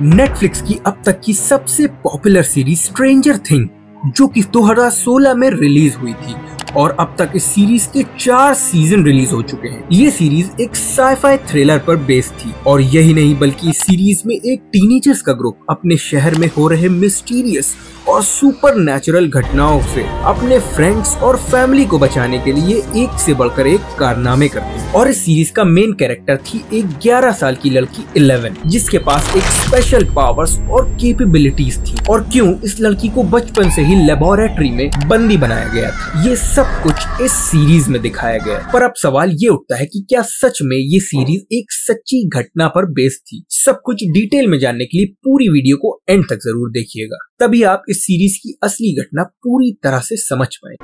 Netflix की अब तक की सबसे पॉपुलर सीरीज स्ट्रेंजर थिंग, जो कि 2016 में रिलीज हुई थी और अब तक इस सीरीज के 4 सीजन रिलीज हो चुके हैं। ये सीरीज एक साइफाई थ्रिलर पर बेस्ड थी और यही नहीं बल्कि इस सीरीज में एक टीनेजर्स का ग्रुप अपने शहर में हो रहे मिस्टीरियस और सुपरनैचुरल घटनाओं से अपने फ्रेंड्स और फैमिली को बचाने के लिए एक से बढ़कर एक कारनामे करते हैं। और इस सीरीज का मेन कैरेक्टर थी एक 11 साल की लड़की 11, जिसके पास एक स्पेशल पावर्स और कैपेबिलिटीज थी। और क्यों इस लड़की को बचपन से ही लेबोरेटरी में बंदी बनाया गया था, ये सब कुछ इस सीरीज में दिखाया गया। पर अब सवाल ये उठता है कि क्या सच में ये सीरीज एक सच्ची घटना पर बेस्ड थी? सब कुछ डिटेल में जानने के लिए पूरी वीडियो को एंड तक जरूर देखिएगा, तभी आप इस सीरीज की असली घटना पूरी तरह से समझ पाए।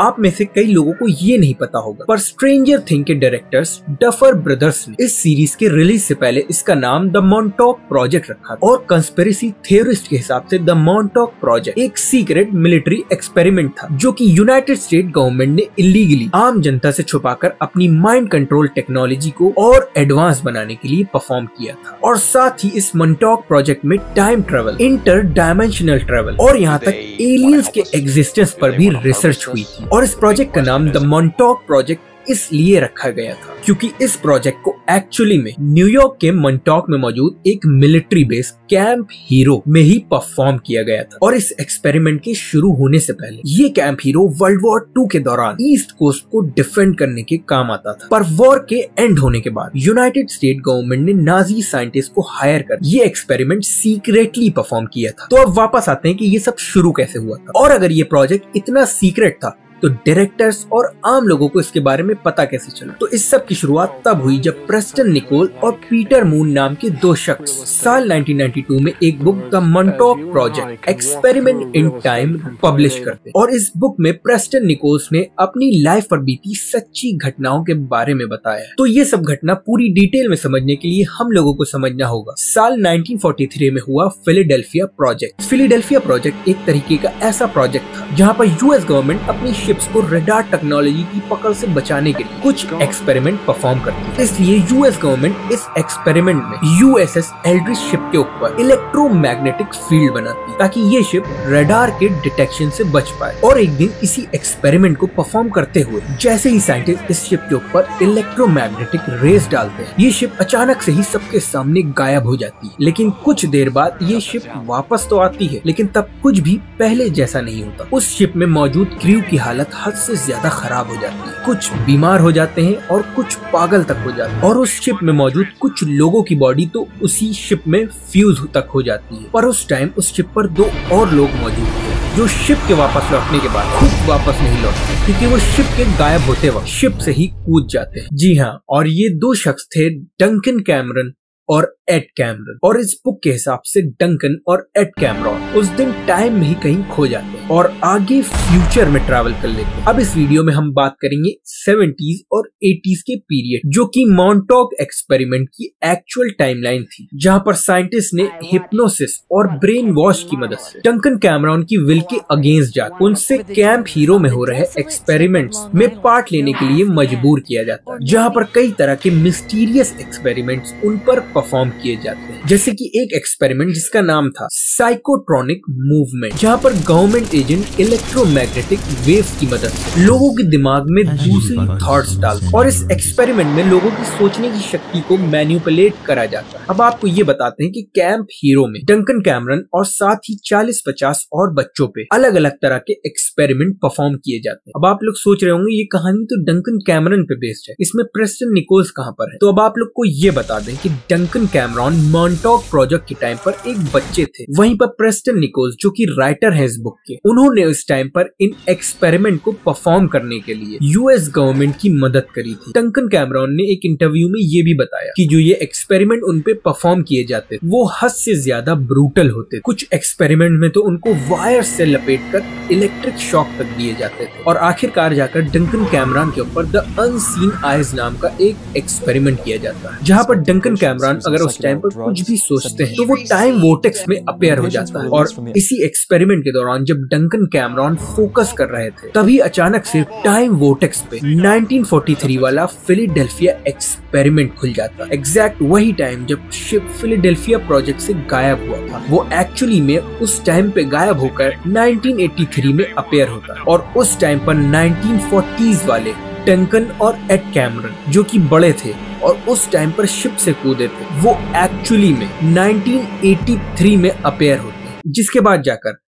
आप में से कई लोगों को ये नहीं पता होगा, पर स्ट्रेंजर थिंग के डायरेक्टर्स डफर ब्रदर्स ने इस सीरीज के रिलीज से पहले इसका नाम द मॉन्टॉक प्रोजेक्ट रखा था। और कंस्पिरेसी थ्योरिस्ट के हिसाब से द मॉन्टॉक प्रोजेक्ट एक सीक्रेट मिलिट्री एक्सपेरिमेंट था, जो कि यूनाइटेड स्टेट गवर्नमेंट ने इलीगली आम जनता से छुपाकर अपनी माइंड कंट्रोल टेक्नोलॉजी को और एडवांस बनाने के लिए परफॉर्म किया था। और साथ ही इस मॉन्टॉक प्रोजेक्ट में time travel, inter dimensional travel और यहाँ तक एलियंस के एग्जिस्टेंस पर भी रिसर्च हुई थी। और इस प्रोजेक्ट का नाम द मॉन्टॉक प्रोजेक्ट इसलिए रखा गया था क्योंकि इस प्रोजेक्ट को एक्चुअली में न्यूयॉर्क के मॉन्टॉक में मौजूद एक मिलिट्री बेस कैंप हीरो में ही परफॉर्म किया गया था। और इस एक्सपेरिमेंट के शुरू होने से पहले ये कैंप हीरो वर्ल्ड वॉर 2 के दौरान ईस्ट कोस्ट को डिफेंड करने के काम आता था। पर वॉर के एंड होने के बाद यूनाइटेड स्टेट गवर्नमेंट ने नाजी साइंटिस्ट को हायर कर ये एक्सपेरिमेंट सीक्रेटली परफॉर्म किया था। तो अब वापस आते हैं कि ये सब शुरू कैसे हुआ था, और अगर ये प्रोजेक्ट इतना सीक्रेट था तो डायरेक्टर्स और आम लोगों को इसके बारे में पता कैसे चला? तो इस सब की शुरुआत तब हुई जब प्रेस्टन निकोल और पीटर मून नाम के 2 शख्स साल 1992 में एक book the Montauk project experiment in time publish करते। और इस बुक में प्रेस्टन निकोल्स ने अपनी लाइफ पर बीती सच्ची घटनाओं के बारे में बताया। तो ये सब घटना पूरी डिटेल में समझने के लिए हम लोगों को समझना होगा साल 1943 में हुआ फिलाडेल्फिया प्रोजेक्ट। फिलाडेल्फिया प्रोजेक्ट एक तरीके का ऐसा प्रोजेक्ट था जहाँ पर यूएस गवर्नमेंट अपनी को रेडार टेक्नोलॉजी की पकड़ से बचाने के लिए कुछ एक्सपेरिमेंट परफॉर्म करती है। इसलिए यूएस गवर्नमेंट इस एक्सपेरिमेंट में यूएसएस एल्ड्रिज शिप के ऊपर इलेक्ट्रोमैग्नेटिक फील्ड बनाती है ताकि ये शिप रेडार के डिटेक्शन से बच पाए। और एक दिन इसी एक्सपेरिमेंट को परफॉर्म करते हुए जैसे ही साइंटिस्ट इस शिप के ऊपर इलेक्ट्रोमैग्नेटिक रेस डालते हैं, ये शिप अचानक से ही सबके सामने गायब हो जाती है। लेकिन कुछ देर बाद ये शिप वापस तो आती है, लेकिन तब कुछ भी पहले जैसा नहीं होता। उस शिप में मौजूद क्रू की हालत हद से ज्यादा खराब हो जाती है, कुछ बीमार हो जाते हैं और कुछ पागल तक हो जाते हैं। और उस शिप में मौजूद कुछ लोगों की बॉडी तो उसी शिप में फ्यूज तक हो जाती है। पर उस टाइम उस शिप पर 2 और लोग मौजूद थे जो शिप के वापस लौटने के बाद खुद वापस नहीं लौटते क्योंकि वो शिप के गायब होते वक्त शिप से ही कूद जाते हैं। जी हाँ, और ये 2 शख्स थे डंकन कैमरन और एड कैमरन। और इस बुक के हिसाब से डंकन और एड कैमरन उस दिन टाइम में ही कहीं खो जाते हैं और आगे फ्यूचर में ट्रैवल कर लेते हैं। अब इस वीडियो में हम बात करेंगे 70s और 80s के पीरियड, जो कि मॉन्टॉक एक्सपेरिमेंट की एक्चुअल टाइमलाइन थी, जहां पर साइंटिस्ट ने हिप्नोसिस और ब्रेन वॉश की मदद से डंकन कैमरन की विल के अगेंस्ट जाकर उनसे कैंप हीरो में हो रहे एक्सपेरिमेंट में पार्ट लेने के लिए मजबूर किया जाता, जहाँ पर कई तरह के मिस्टीरियस एक्सपेरिमेंट उन पर परफॉर्म किए जाते हैं। जैसे कि एक एक्सपेरिमेंट जिसका नाम था साइकोट्रॉनिक मूवमेंट, जहां पर गवर्नमेंट एजेंट इलेक्ट्रोमैग्नेटिक वेव्स की मदद से लोगों के दिमाग में दूसरे थॉट्स डालते हैं और इस एक्सपेरिमेंट में लोगों की सोचने की शक्ति को मैनिपुलेट करा जाता है। अब आपको ये बताते हैं कि कैंप हीरो में डंकन कैमरन और साथ ही 40-50 और बच्चों पे अलग अलग तरह के एक्सपेरिमेंट परफॉर्म किए जाते हैं। अब आप लोग सोच रहे होंगे ये कहानी तो डंकन कैमरन पे बेस्ड है, इसमें प्रेस्टन निकोल्स कहाँ पर है? तो अब आप लोग को ये बता दें कि डंकन कैमरन मॉन्टॉक प्रोजेक्ट के टाइम पर एक बच्चे थे, वहीं पर प्रेस्टन निकोल्स जो कि राइटर हैं इस बुक के, उन्होंने उस टाइम पर इन एक्सपेरिमेंट को परफॉर्म करने के लिए यूएस गवर्नमेंट की मदद करी थी। डंकन कैमरन ने एक इंटरव्यू में ये भी बताया कि जो ये एक्सपेरिमेंट उनपे परफॉर्म किए जाते वो हद से ज्यादा ब्रूटल होते। कुछ एक्सपेरिमेंट में तो उनको वायर से लपेट कर इलेक्ट्रिक शॉक तक दिए जाते थे। और आखिरकार जाकर डंकन कैमरन के ऊपर द अनसीन आइज नाम का एक एक्सपेरिमेंट किया जाता है, जहाँ पर डंकन कैमरन अगर उस उस टाइम पर कुछ भी सोचते हैं तो वो टाइम वोर्टेक्स में अपेयर हो जाता है। और इसी एक्सपेरिमेंट के दौरान जब डंकन कैमरॉन फोकस कर रहे थे तभी अचानक से टाइम वोर्टेक्स पे 1943 वाला फिलाडेल्फिया एक्सपेरिमेंट खुल जाता है। एग्जैक्ट वही टाइम जब शिप फिलाडेल्फिया प्रोजेक्ट से गायब हुआ था, वो एक्चुअली में उस टाइम पे गायब होकर 1983 में अपेयर होता है। और उस टाइम पर 1940s वाले डंकन और एड कैमरन जो कि बड़े थे और उस टाइम पर शिप से कूदे थे, वो एक्चुअली में 1983 में अपेयर होते हैं। जिसके बाद जाकर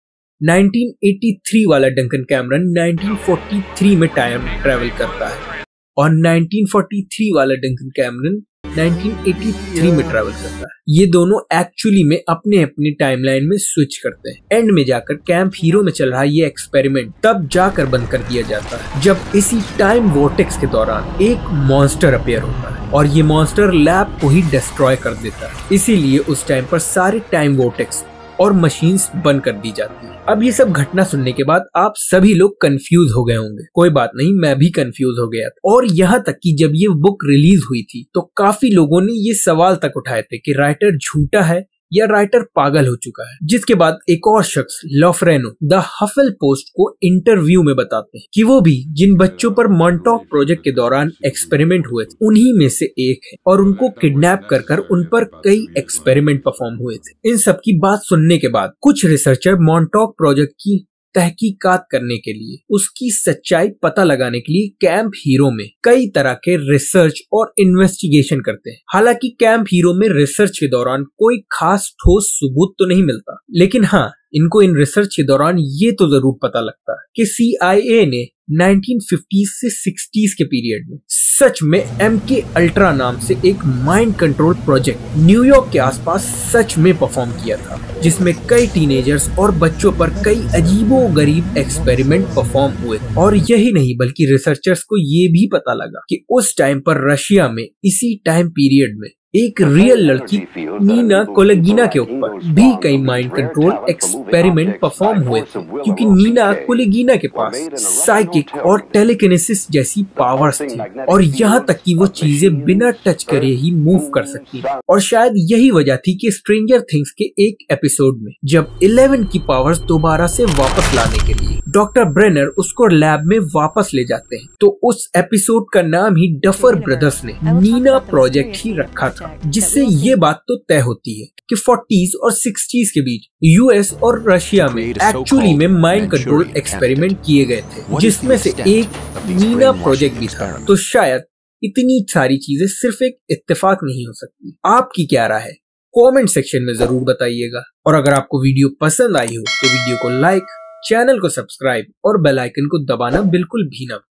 1983 वाला डंकन कैमरन 1943 में टाइम ट्रैवल करता है और 1943 वाला डंकन कैमरन 1983 में ट्रैवल करता है। ये दोनों एक्चुअली में अपने अपने टाइमलाइन में स्विच करते हैं। एंड में जाकर कैंप हीरो में चल रहा ये एक्सपेरिमेंट तब जाकर बंद कर दिया जाता है जब इसी टाइम वोर्टेक्स के दौरान एक मॉन्स्टर अपीयर होता है और ये मॉन्स्टर लैब को ही डिस्ट्रॉय कर देता है। इसीलिए उस टाइम पर सारे टाइम वोर्टेक्स और मशीन्स बंद कर दी जाती है। अब ये सब घटना सुनने के बाद आप सभी लोग कंफ्यूज हो गए होंगे, कोई बात नहीं, मैं भी कंफ्यूज हो गया था। और यहाँ तक कि जब ये बुक रिलीज हुई थी तो काफी लोगों ने ये सवाल तक उठाए थे कि राइटर झूठा है या राइटर पागल हो चुका है। जिसके बाद एक और शख्स लॉफ्रेनो द हफल पोस्ट को इंटरव्यू में बताते हैं कि वो भी जिन बच्चों पर मॉन्टॉक प्रोजेक्ट के दौरान एक्सपेरिमेंट हुए थे उन्हीं में से एक है और उनको किडनैप कर उन पर कई एक्सपेरिमेंट परफॉर्म हुए थे। इन सब की बात सुनने के बाद कुछ रिसर्चर मॉन्टॉक प्रोजेक्ट की तहकीकात करने के लिए, उसकी सच्चाई पता लगाने के लिए कैंप हीरो में कई तरह के रिसर्च और इन्वेस्टिगेशन करते हैं। हालांकि कैंप हीरो में रिसर्च के दौरान कोई खास ठोस सबूत तो नहीं मिलता, लेकिन हाँ, इनको इन रिसर्च के दौरान ये तो जरूर पता लगता है कि CIA ने 1950s से 60s के पीरियड में सच में MK अल्ट्रा नाम से एक माइंड कंट्रोल प्रोजेक्ट न्यूयॉर्क के आसपास सच में परफॉर्म किया था, जिसमें कई टीनेजर्स और बच्चों पर कई अजीबो गरीब एक्सपेरिमेंट परफॉर्म हुए। और यही नहीं बल्कि रिसर्चर्स को ये भी पता लगा कि उस टाइम पर रशिया में इसी टाइम पीरियड में एक रियल लड़की नीना कोलागिना के ऊपर भी कई माइंड कंट्रोल एक्सपेरिमेंट परफॉर्म हुए थे, क्योंकि नीना कोलागिना के पास साइकिक और टेलीकिनेसिस जैसी पावर्स थी और यहाँ तक कि वो चीजें बिना टच करे ही मूव कर सकती। और शायद यही वजह थी कि स्ट्रेंजर थिंग्स के एक एपिसोड में जब 11 की पावर्स दोबारा से वापस लाने के लिए डॉक्टर ब्रेनर उसको लैब में वापस ले जाते हैं तो उस एपिसोड का नाम ही डफर ब्रदर्स ने नीना प्रोजेक्ट ही रखा था, जिससे ये बात तो तय होती है कि 40s और 60s के बीच US और रशिया में एक्चुअली में माइंड कंट्रोल एक्सपेरिमेंट किए गए थे, जिसमें से एक नीना प्रोजेक्ट भी था। तो शायद इतनी सारी चीजें सिर्फ एक इत्तेफाक नहीं हो सकती। आपकी क्या राय है, कमेंट सेक्शन में जरूर बताइएगा। और अगर आपको वीडियो पसंद आई हो तो वीडियो को लाइक, चैनल को सब्सक्राइब और बेल आइकन को दबाना बिल्कुल भी ना भूलें।